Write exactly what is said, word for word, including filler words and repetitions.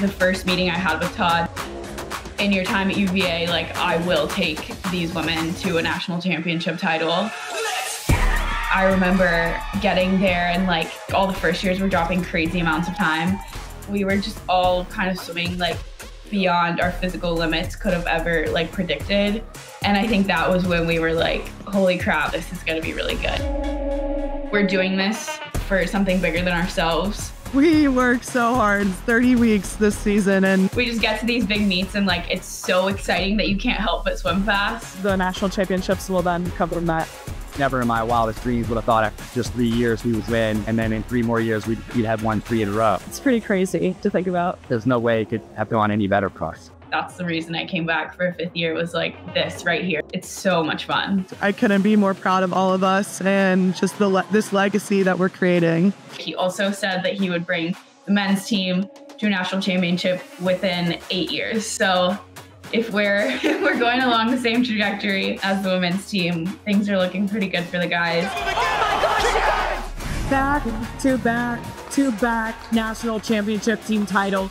the first meeting I had with Todd, in your time at U V A, like, I will take these women to a national championship title. I remember getting there and like all the first years were dropping crazy amounts of time. We were just all kind of swimming like beyond our physical limits could have ever like predicted. And I think that was when we were like, holy crap, this is gonna be really good. We're doing this for something bigger than ourselves. We work so hard, thirty weeks this season, and we just get to these big meets and like it's so exciting that you can't help but swim fast. The national championships will then come from that. Never in my wildest dreams would have thought after just three years we would win, and then in three more years we'd, we'd have won three in a row. It's pretty crazy to think about. There's no way it could have gone any better for us. That's the reason I came back for a fifth year, was like this right here. It's so much fun. I couldn't be more proud of all of us and just the le this legacy that we're creating. He also said that he would bring the men's team to a national championship within eight years. So if we're, if we're going along the same trajectory as the women's team, things are looking pretty good for the guys. Oh my gosh! Back to back to back national championship team title.